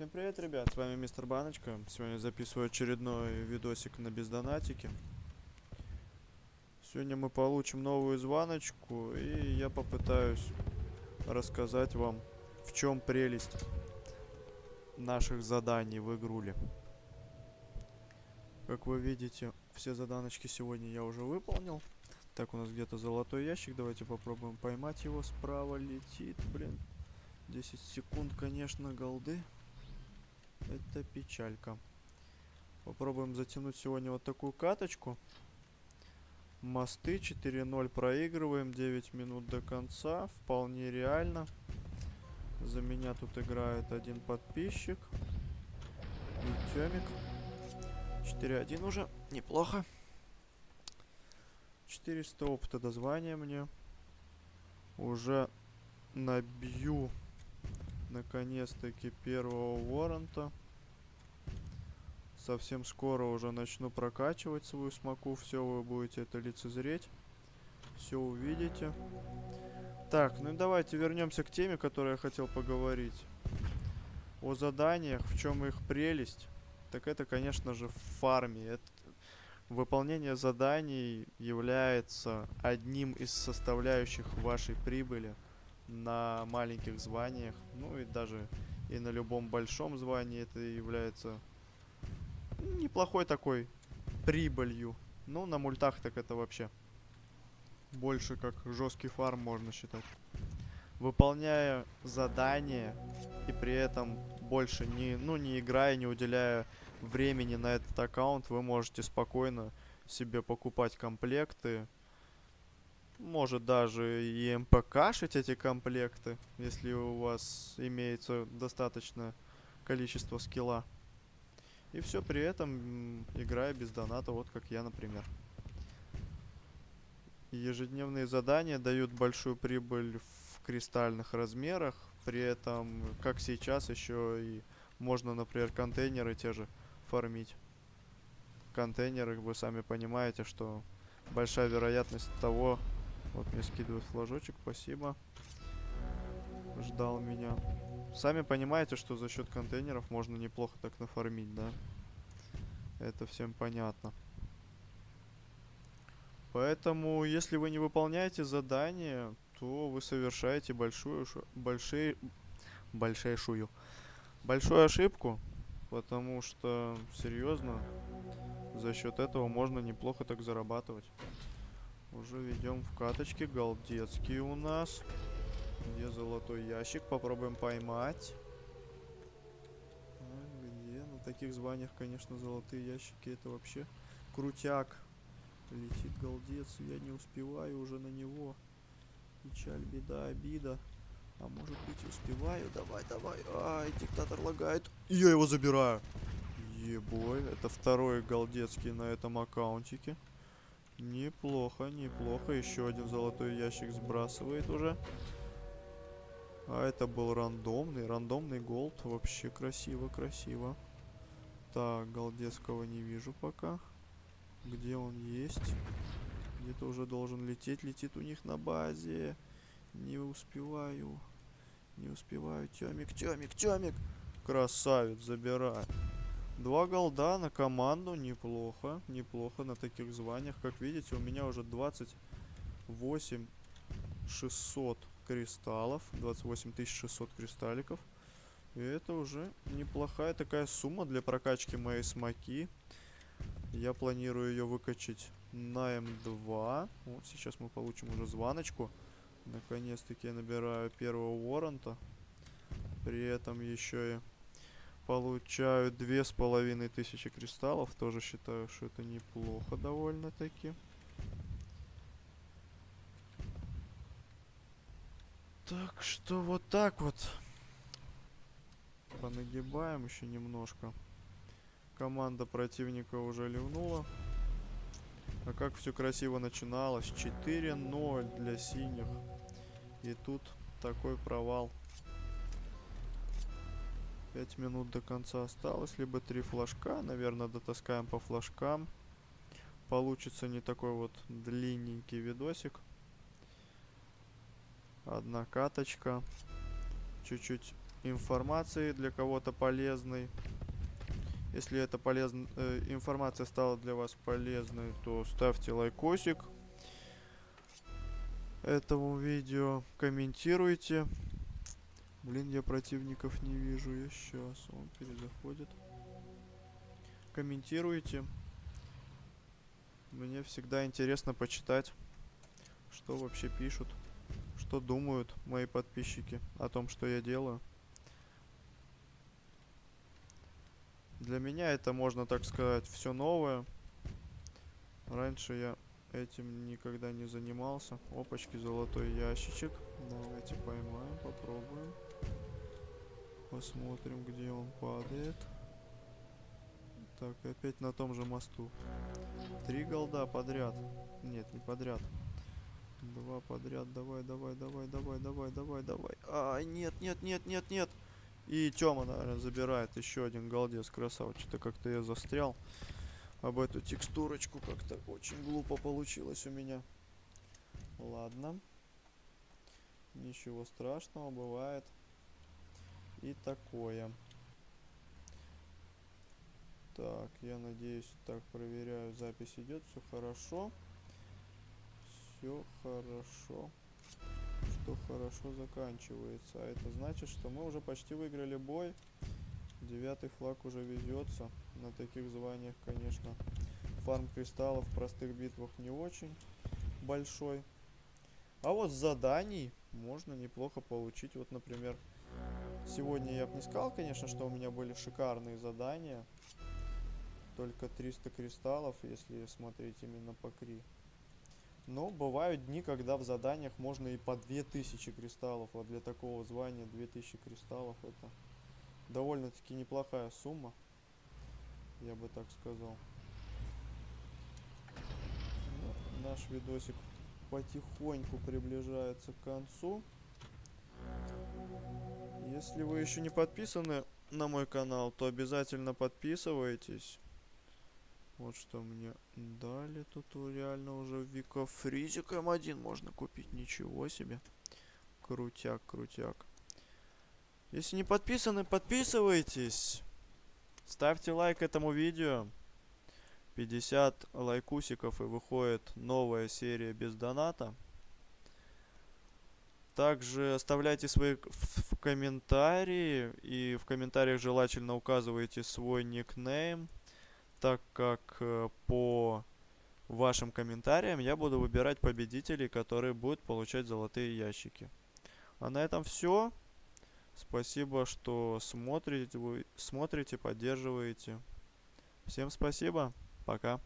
Всем привет, ребят, с вами мистер Баночка. Сегодня записываю очередной видосик на бездонатике. Сегодня мы получим новую звоночку, и я попытаюсь рассказать вам, в чем прелесть наших заданий в игруле. Как вы видите, все заданочки сегодня я уже выполнил. Так, у нас где-то золотой ящик, давайте попробуем поймать его. Справа летит, блин, 10 секунд, конечно, голды. Это печалька. Попробуем затянуть сегодня вот такую каточку. Мосты 4-0 проигрываем. 9 минут до конца. Вполне реально. За меня тут играет один подписчик. И Тёмик. 4-1 уже. Неплохо. 400 опыта до звания мне. Уже набью наконец-таки первого ворона. Совсем скоро уже начну прокачивать свою смоку. Все вы будете это лицезреть. Все увидите. Так, ну давайте вернемся к теме, о которой я хотел поговорить. О заданиях, в чем их прелесть. Так это, конечно же, в фарме. Выполнение заданий является одним из составляющих вашей прибыли на маленьких званиях. Ну и даже и на любом большом звании это является неплохой такой прибылью. Ну, на мультах так это вообще больше как жесткий фарм можно считать. Выполняя задания и при этом больше не играя, не уделяя времени на этот аккаунт, вы можете спокойно себе покупать комплекты. Может даже и МПКшить эти комплекты, если у вас имеется достаточное количество скилла. И все при этом, играя без доната, вот как я, например. Ежедневные задания дают большую прибыль в кристальных размерах. При этом, как сейчас, еще и можно, например, контейнеры те же фармить. Контейнеры, вы сами понимаете, что большая вероятность того... Вот мне скидывают флажочек, спасибо. Ждал меня. Сами понимаете, что за счет контейнеров можно неплохо так нафармить, да? Это всем понятно. Поэтому, если вы не выполняете задание, то вы совершаете большую ошибку. Потому что, серьезно, за счет этого можно неплохо так зарабатывать. Уже ведем в каточке, голдецкие у нас. Где золотой ящик? Попробуем поймать. А, где? На таких званиях, конечно, золотые ящики — это вообще крутяк. Летит голдец, я не успеваю уже на него. Печаль, беда, обида. А может быть, успеваю? Давай, давай. Ай, диктатор лагает. Я его забираю. Ебой, это второй голдецкий на этом аккаунтике. Неплохо, неплохо. Еще один золотой ящик сбрасывает уже. А это был рандомный голд. Вообще красиво, красиво. Так, голдецкого не вижу пока. Где он есть? Где-то уже должен лететь. Летит у них на базе. Не успеваю. Не успеваю. Тёмик, Тёмик, Тёмик. Красавец, забирай. Два голда на команду. Неплохо, неплохо на таких званиях. Как видите, у меня уже 28 600 кристаллов, 28600 кристалликов. И это уже неплохая такая сумма для прокачки моей смоки. Я планирую ее выкачать на М2. Вот сейчас мы получим уже званочку. Наконец-таки я набираю первого ворона. При этом еще и получаю 2500 кристаллов. Тоже считаю, что это неплохо довольно-таки. Так что вот так вот. Понагибаем еще немножко. Команда противника уже ливнула. А как все красиво начиналось. 4-0 для синих. И тут такой провал. 5 минут до конца осталось. Либо 3 флажка. Наверное, дотаскаем по флажкам. Получится не такой вот длинненький видосик. Одна каточка. Чуть-чуть информации, для кого-то полезной. Если эта информация стала для вас полезной, то ставьте лайкосик этому видео, комментируйте. Блин, я противников не вижу, я сейчас, он перезаходит. Комментируйте. Мне всегда интересно почитать, что вообще пишут, что думают мои подписчики о том, что я делаю. Для меня это, можно так сказать, все новое. Раньше я этим никогда не занимался. Опачки, золотой ящичек. Давайте поймаем, попробуем. Посмотрим, где он падает. Так, опять на том же мосту. 3 голда подряд. Нет, не подряд. 2 подряд. Давай, давай, давай, давай, давай, давай, давай. А, нет, нет, нет, нет, нет. И Тёма, наверное, забирает еще один голдец, красавчик. Что-то как-то я застрял об эту текстурочку. Как-то очень глупо получилось у меня. Ладно. Ничего страшного, бывает. И такое. Так, я надеюсь, так, проверяю, запись идет, все хорошо. Все хорошо. Что хорошо заканчивается. А это значит, что мы уже почти выиграли бой. 9-й флаг уже везется. На таких званиях, конечно, фарм кристаллов в простых битвах не очень большой. А вот с заданий можно неплохо получить. Вот, например, сегодня я бы не сказал, конечно, что у меня были шикарные задания. Только 300 кристаллов, если смотреть именно по кри. Но бывают дни, когда в заданиях можно и по 2000 кристаллов. А для такого звания 2000 кристаллов это довольно-таки неплохая сумма. Я бы так сказал. Ну, наш видосик потихоньку приближается к концу. Если вы еще не подписаны на мой канал, то обязательно подписывайтесь. Вот что мне дали. Тут реально уже Вика Фризик М1 можно купить. Ничего себе. Крутяк, крутяк. Если не подписаны, подписывайтесь. Ставьте лайк этому видео. 50 лайкусиков и выходит новая серия без доната. Также оставляйте свои комментарии. И в комментариях желательно указывайте свой никнейм, так как по вашим комментариям я буду выбирать победителей, которые будут получать золотые ящики. А на этом все. Спасибо, что смотрите, поддерживаете. Всем спасибо. Пока.